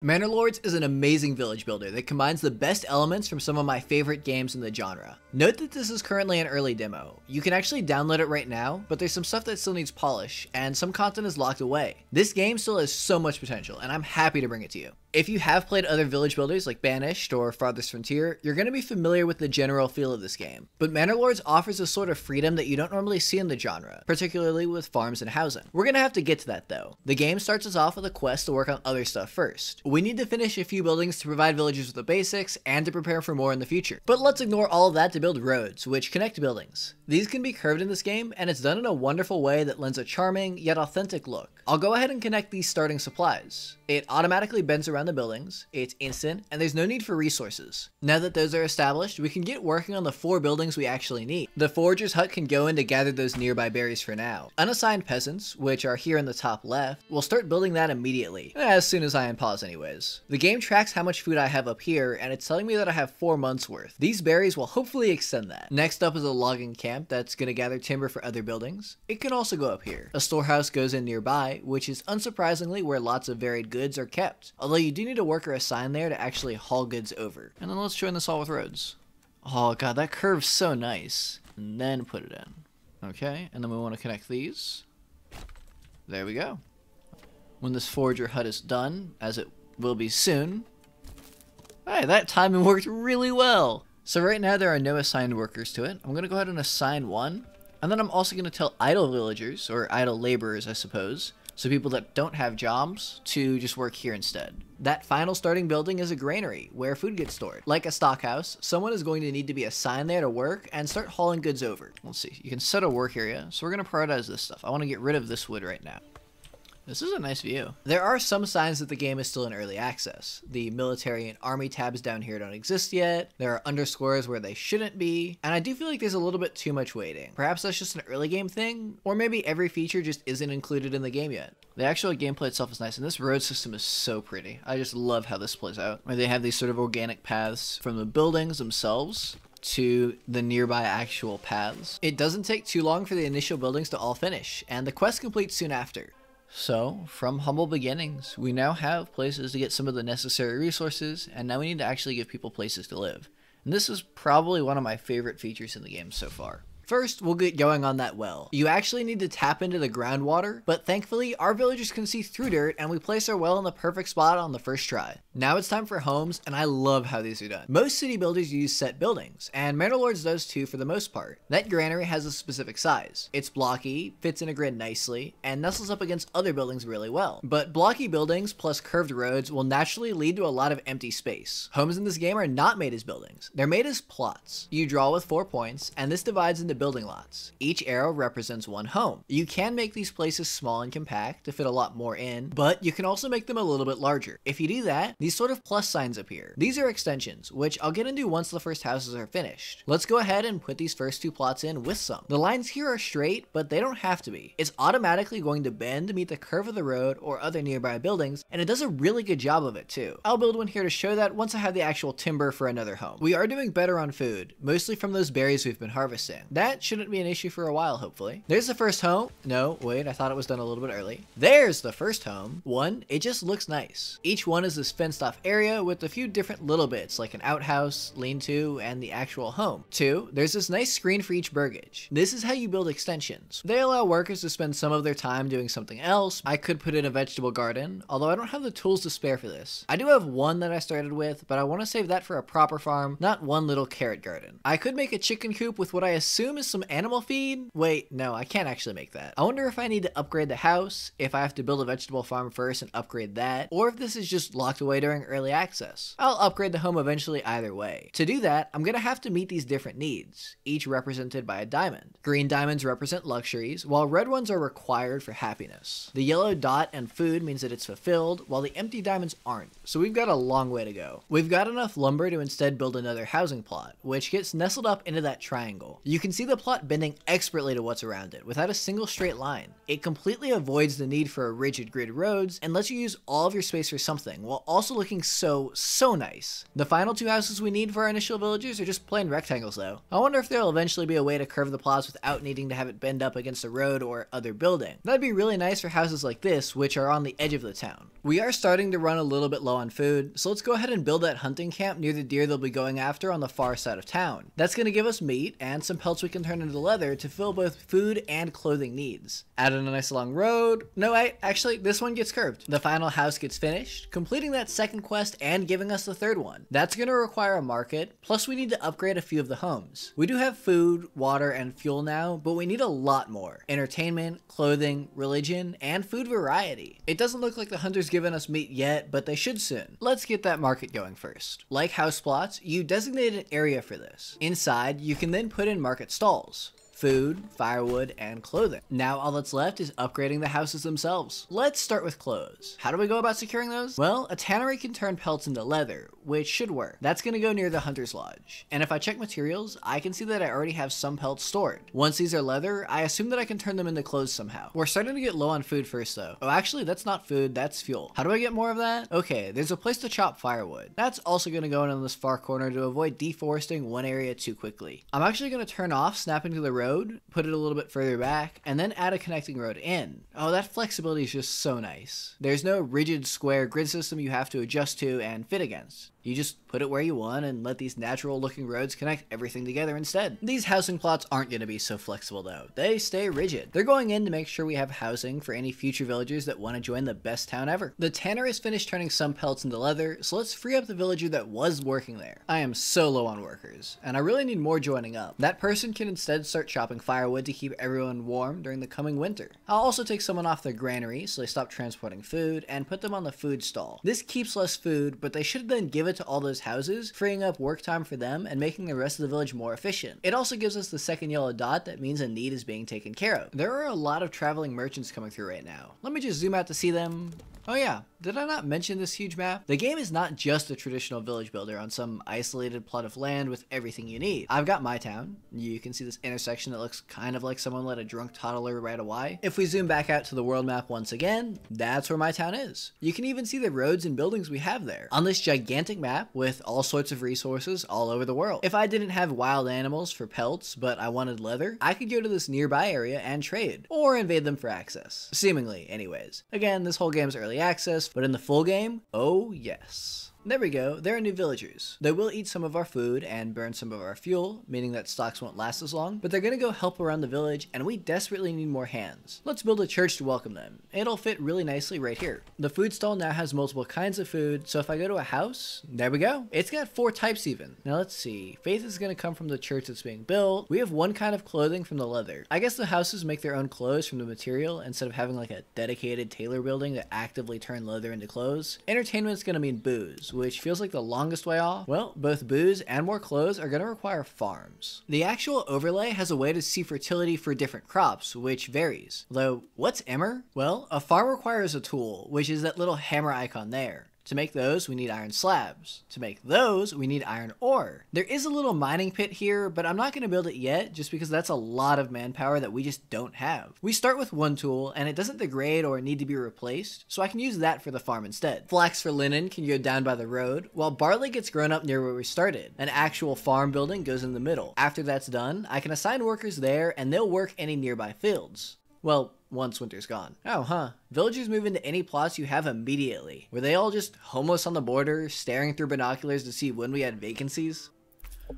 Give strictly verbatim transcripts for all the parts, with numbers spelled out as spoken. Manor Lords is an amazing village builder that combines the best elements from some of my favorite games in the genre. Note that this is currently an early demo. You can actually download it right now, but there's some stuff that still needs polish, and some content is locked away. This game still has so much potential, and I'm happy to bring it to you. If you have played other village builders like Banished or Farthest Frontier, you're going to be familiar with the general feel of this game, but Manor Lords offers a sort of freedom that you don't normally see in the genre, particularly with farms and housing. We're going to have to get to that though. The game starts us off with a quest to work on other stuff first. We need to finish a few buildings to provide villagers with the basics and to prepare for more in the future. But let's ignore all of that to build roads, which connect buildings. These can be curved in this game, and it's done in a wonderful way that lends a charming yet authentic look. I'll go ahead and connect these starting supplies. It automatically bends around the buildings, it's instant, and there's no need for resources. Now that those are established, we can get working on the four buildings we actually need. The forager's hut can go in to gather those nearby berries for now. Unassigned peasants, which are here in the top left, will start building that immediately, as soon as I unpause anyway. Anyways. The game tracks how much food I have up here, and it's telling me that I have four months worth. These berries will hopefully extend that. Next up is a logging camp that's going to gather timber for other buildings. It can also go up here. A storehouse goes in nearby, which is unsurprisingly where lots of varied goods are kept, although you do need a worker assigned there to actually haul goods over. And then let's join this all with roads. Oh god, that curve's so nice. And then put it in. Okay, and then we want to connect these. There we go. When this forager hut is done, as it will be soon. Hey, that timing worked really well. So right now there are no assigned workers to it. I'm gonna go ahead and assign one, and then I'm also gonna tell idle villagers, or idle laborers I suppose, so people that don't have jobs, to just work here instead. That final starting building is a granary, where food gets stored. Like a stockhouse, someone is going to need to be assigned there to work and start hauling goods over. Let's see, you can set a work area, so we're gonna prioritize this stuff. I wanna get rid of this wood right now. This is a nice view. There are some signs that the game is still in early access. The military and army tabs down here don't exist yet. There are underscores where they shouldn't be. And I do feel like there's a little bit too much waiting. Perhaps that's just an early game thing, or maybe every feature just isn't included in the game yet. The actual gameplay itself is nice, and this road system is so pretty. I just love how this plays out, where they have these sort of organic paths from the buildings themselves to the nearby actual paths. It doesn't take too long for the initial buildings to all finish, and the quest completes soon after. So, from humble beginnings, we now have places to get some of the necessary resources, and now we need to actually give people places to live. And this is probably one of my favorite features in the game so far. First, we'll get going on that well. You actually need to tap into the groundwater, but thankfully, our villagers can see through dirt, and we place our well in the perfect spot on the first try. Now it's time for homes, and I love how these are done. Most city builders use set buildings, and Manor Lords does too for the most part. That granary has a specific size. It's blocky, fits in a grid nicely, and nestles up against other buildings really well. But blocky buildings plus curved roads will naturally lead to a lot of empty space. Homes in this game are not made as buildings. They're made as plots. You draw with four points, and this divides into building lots. Each arrow represents one home. You can make these places small and compact to fit a lot more in, but you can also make them a little bit larger. If you do that, these sort of plus signs appear. These are extensions, which I'll get into once the first houses are finished. Let's go ahead and put these first two plots in with some. The lines here are straight, but they don't have to be. It's automatically going to bend to meet the curve of the road or other nearby buildings, and it does a really good job of it too. I'll build one here to show that once I have the actual timber for another home. We are doing better on food, mostly from those berries we've been harvesting. That That shouldn't be an issue for a while, hopefully. There's the first home. No, wait, I thought it was done a little bit early. There's the first home. One, it just looks nice. Each one is this fenced off area with a few different little bits like an outhouse, lean-to, and the actual home. Two, there's this nice screen for each burgage. This is how you build extensions. They allow workers to spend some of their time doing something else. I could put in a vegetable garden, although I don't have the tools to spare for this. I do have one that I started with, but I want to save that for a proper farm, not one little carrot garden. I could make a chicken coop with what I assume is some animal feed? Wait, no, I can't actually make that. I wonder if I need to upgrade the house, if I have to build a vegetable farm first and upgrade that, or if this is just locked away during early access. I'll upgrade the home eventually either way. To do that, I'm gonna have to meet these different needs, each represented by a diamond. Green diamonds represent luxuries, while red ones are required for happiness. The yellow dot and food means that it's fulfilled, while the empty diamonds aren't, so we've got a long way to go. We've got enough lumber to instead build another housing plot, which gets nestled up into that triangle. You can see the plot bending expertly to what's around it, without a single straight line. It completely avoids the need for a rigid grid roads, and lets you use all of your space for something, while also looking so, so nice. The final two houses we need for our initial villages are just plain rectangles though. I wonder if there'll eventually be a way to curve the plots without needing to have it bend up against a road or other building. That'd be really nice for houses like this, which are on the edge of the town. We are starting to run a little bit low on food, so let's go ahead and build that hunting camp near the deer they'll be going after on the far side of town. That's going to give us meat and some pelts we can turn into leather to fill both food and clothing needs. Add in a nice long road. No, I actually, this one gets curved. The final house gets finished, completing that second quest and giving us the third one. That's going to require a market, plus we need to upgrade a few of the homes. We do have food, water, and fuel now, but we need a lot more. Entertainment, clothing, religion, and food variety. It doesn't look like the hunter's given us meat yet, but they should soon. Let's get that market going first. Like house plots, you designate an area for this. Inside, you can then put in market stalls. Food, firewood, and clothing. Now all that's left is upgrading the houses themselves. Let's start with clothes. How do we go about securing those? Well, a tannery can turn pelts into leather, which should work. That's gonna go near the hunter's lodge. And if I check materials, I can see that I already have some pelts stored. Once these are leather, I assume that I can turn them into clothes somehow. We're starting to get low on food first though. Oh, actually that's not food, that's fuel. How do I get more of that? Okay, there's a place to chop firewood. That's also gonna go in this far corner to avoid deforesting one area too quickly. I'm actually gonna turn off snapping to the road Road, put it a little bit further back, and then add a connecting road in. Oh, that flexibility is just so nice. There's no rigid square grid system you have to adjust to and fit against. You just put it where you want and let these natural looking roads connect everything together instead. These housing plots aren't going to be so flexible though. They stay rigid. They're going in to make sure we have housing for any future villagers that want to join the best town ever. The tanner is finished turning some pelts into leather, so let's free up the villager that was working there. I am so low on workers, and I really need more joining up. That person can instead start chopping firewood to keep everyone warm during the coming winter. I'll also take someone off their granary so they stop transporting food and put them on the food stall. This keeps less food, but they should then give it to all those houses, freeing up work time for them and making the rest of the village more efficient. It also gives us the second yellow dot that means a need is being taken care of. There are a lot of traveling merchants coming through right now. Let me just zoom out to see them. Oh yeah, did I not mention this huge map? The game is not just a traditional village builder on some isolated plot of land with everything you need. I've got my town. You can see this intersection that looks kind of like someone let a drunk toddler ride a Y. If we zoom back out to the world map once again, that's where my town is. You can even see the roads and buildings we have there on this gigantic map with all sorts of resources all over the world. If I didn't have wild animals for pelts, but I wanted leather, I could go to this nearby area and trade or invade them for access. Seemingly, anyways. Again, this whole game's early access, but in the full game, oh yes. There we go, there are new villagers. They will eat some of our food and burn some of our fuel, meaning that stocks won't last as long, but they're gonna go help around the village and we desperately need more hands. Let's build a church to welcome them. It'll fit really nicely right here. The food stall now has multiple kinds of food, so if I go to a house, there we go. It's got four types even. Now let's see, faith is gonna come from the church that's being built. We have one kind of clothing from the leather. I guess the houses make their own clothes from the material instead of having like a dedicated tailor building that actively turn leather into clothes. Entertainment's gonna mean booze, which feels like the longest way off. Well, both booze and more clothes are going to require farms. The actual overlay has a way to see fertility for different crops, which varies. Though, what's emmer? Well, a farm requires a tool, which is that little hammer icon there. To make those, we need iron slabs. To make those, we need iron ore. There is a little mining pit here, but I'm not gonna build it yet just because that's a lot of manpower that we just don't have. We start with one tool and it doesn't degrade or need to be replaced, so I can use that for the farm instead. Flax for linen can go down by the road, while barley gets grown up near where we started. An actual farm building goes in the middle. After that's done, I can assign workers there and they'll work any nearby fields. Well, once winter's gone. Oh, huh. Villagers move into any plots you have immediately. Were they all just homeless on the border, staring through binoculars to see when we had vacancies?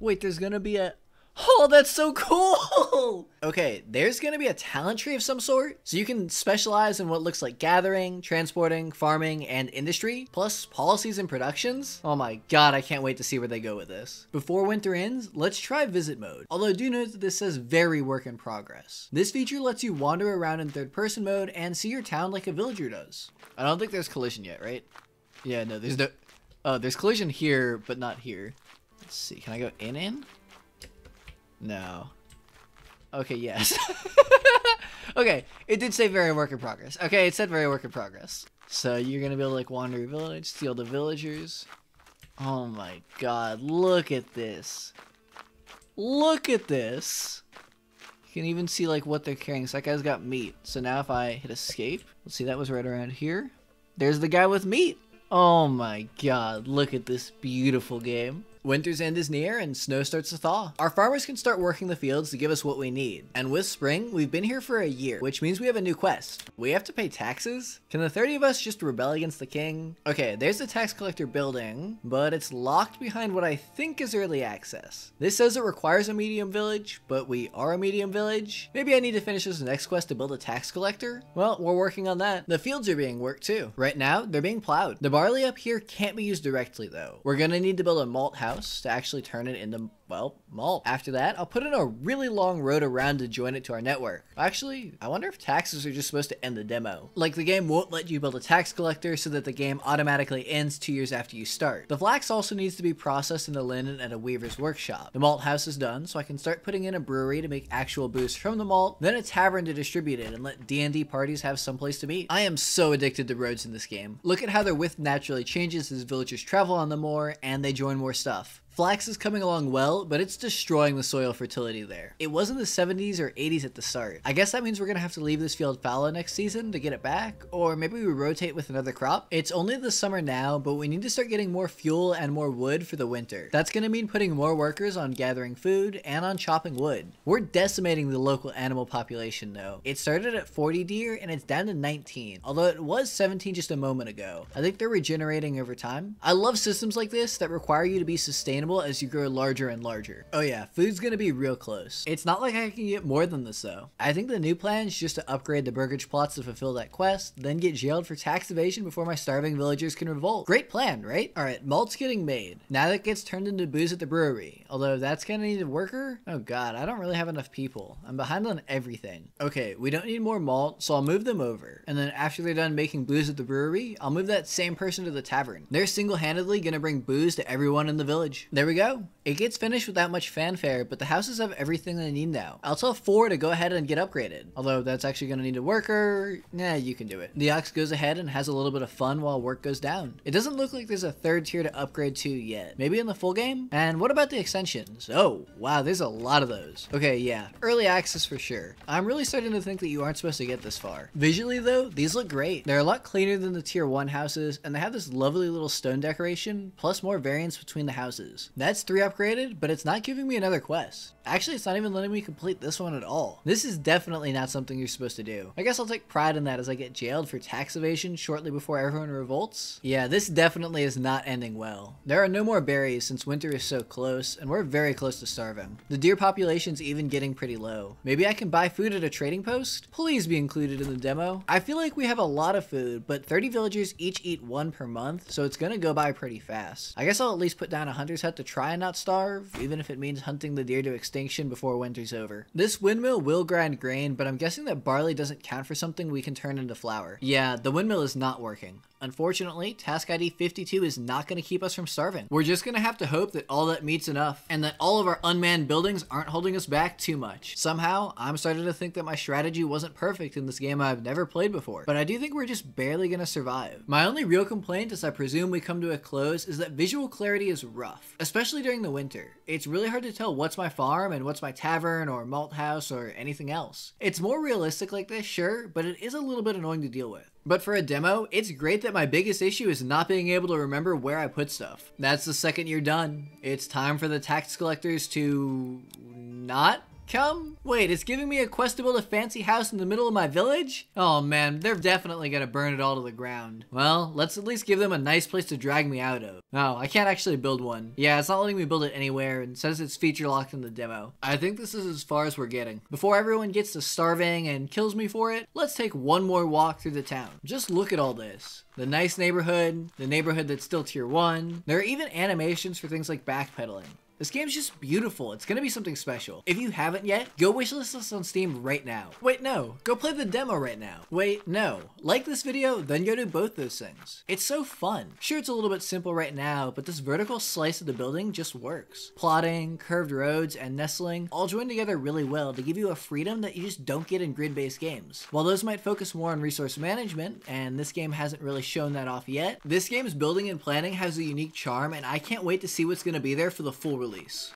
Wait, there's gonna be a... Oh, that's so cool! Okay, there's gonna be a talent tree of some sort, so you can specialize in what looks like gathering, transporting, farming, and industry, plus policies and productions. Oh my god, I can't wait to see where they go with this. Before winter ends, let's try visit mode, although do note that this says very work in progress. This feature lets you wander around in third person mode and see your town like a villager does. I don't think there's collision yet, right? Yeah, no, there's no... Oh, there's collision here, but not here. Let's see, can I go in in? No. Okay, yes. Okay, it did say very work in progress. Okay, it said very work in progress. So you're going to be able to like wander your village, steal the villagers. Oh my god, look at this. Look at this. You can even see like what they're carrying. So that guy's got meat. So now if I hit escape, let's see, that was right around here. There's the guy with meat. Oh my god, look at this beautiful game. Winter's end is near and snow starts to thaw. Our farmers can start working the fields to give us what we need. And with spring, we've been here for a year, which means we have a new quest. We have to pay taxes? Can the thirty of us just rebel against the king? Okay, there's the tax collector building, but it's locked behind what I think is early access. This says it requires a medium village, but we are a medium village. Maybe I need to finish this next quest to build a tax collector? Well, we're working on that. The fields are being worked too. Right now, they're being plowed. The barley up here can't be used directly though. We're gonna need to build a malt house to actually turn it into, well, malt. After that, I'll put in a really long road around to join it to our network. Actually, I wonder if taxes are just supposed to end the demo. Like, the game won't let you build a tax collector so that the game automatically ends two years after you start. The flax also needs to be processed into linen at a weaver's workshop. The malt house is done, so I can start putting in a brewery to make actual booze from the malt, then a tavern to distribute it and let D and D parties have someplace to meet. I am so addicted to roads in this game. Look at how their width naturally changes as villagers travel on them more and they join more stuff. Flax is coming along well, but it's destroying the soil fertility there. It was in the seventies or eighties at the start. I guess that means we're gonna have to leave this field fallow next season to get it back, or maybe we rotate with another crop. It's only the summer now, but we need to start getting more fuel and more wood for the winter. That's gonna mean putting more workers on gathering food and on chopping wood. We're decimating the local animal population though. It started at forty deer and it's down to nineteen, although it was seventeen just a moment ago. I think they're regenerating over time. I love systems like this that require you to be sustainable as you grow larger and larger. Oh yeah, food's gonna be real close. It's not like I can get more than this though. I think the new plan is just to upgrade the burgage plots to fulfill that quest, then get jailed for tax evasion before my starving villagers can revolt. Great plan, right? All right, malt's getting made. Now that gets turned into booze at the brewery, although that's gonna need a worker. Oh god, I don't really have enough people. I'm behind on everything. Okay, we don't need more malt, so I'll move them over. And then after they're done making booze at the brewery, I'll move that same person to the tavern. They're single-handedly gonna bring booze to everyone in the village. There we go. It gets finished without much fanfare, but the houses have everything they need now. I'll tell four to go ahead and get upgraded, although that's actually going to need a worker. Nah, you can do it. The ox goes ahead and has a little bit of fun while work goes down. It doesn't look like there's a third tier to upgrade to yet. Maybe in the full game? And what about the extensions? Oh, wow, there's a lot of those. Okay, yeah, early access for sure. I'm really starting to think that you aren't supposed to get this far. Visually though, these look great. They're a lot cleaner than the tier one houses, and they have this lovely little stone decoration, plus more variance between the houses. That's three upgraded, but it's not giving me another quest. Actually, it's not even letting me complete this one at all. This is definitely not something you're supposed to do. I guess I'll take pride in that as I get jailed for tax evasion shortly before everyone revolts. Yeah, this definitely is not ending well. There are no more berries since winter is so close, and we're very close to starving. The deer population's even getting pretty low. Maybe I can buy food at a trading post? Please be included in the demo. I feel like we have a lot of food, but thirty villagers each eat one per month, so it's gonna go by pretty fast. I guess I'll at least put down a hunter's hut to try and not starve, even if it means hunting the deer to extinction before winter's over. This windmill will grind grain, but I'm guessing that barley doesn't count for something we can turn into flour. Yeah, the windmill is not working. Unfortunately, task I D fifty-two is not going to keep us from starving. We're just going to have to hope that all that meat's enough, and that all of our unmanned buildings aren't holding us back too much. Somehow, I'm starting to think that my strategy wasn't perfect in this game I've never played before, but I do think we're just barely going to survive. My only real complaint, as I presume we come to a close, is that visual clarity is rough, especially during the winter. It's really hard to tell what's my farm and what's my tavern or malt house or anything else. It's more realistic like this, sure, but it is a little bit annoying to deal with. But for a demo, it's great that my biggest issue is not being able to remember where I put stuff. That's the second year done. It's time for the tax collectors to not come? Wait, it's giving me a quest to build a fancy house in the middle of my village? Oh man, they're definitely gonna burn it all to the ground. Well, let's at least give them a nice place to drag me out of. No, I can't actually build one. Yeah, it's not letting me build it anywhere and says it's feature locked in the demo. I think this is as far as we're getting. Before everyone gets to starving and kills me for it, let's take one more walk through the town. Just look at all this. The nice neighborhood, the neighborhood that's still tier one. There are even animations for things like backpedaling. This game's just beautiful. It's gonna be something special. If you haven't yet, go wishlist us on Steam right now. Wait, no. Go play the demo right now. Wait, no. Like this video, then go do both those things. It's so fun. Sure, it's a little bit simple right now, but this vertical slice of the building just works. Plotting, curved roads, and nestling all join together really well to give you a freedom that you just don't get in grid-based games. While those might focus more on resource management, and this game hasn't really shown that off yet, this game's building and planning has a unique charm, and I can't wait to see what's gonna be there for the full release.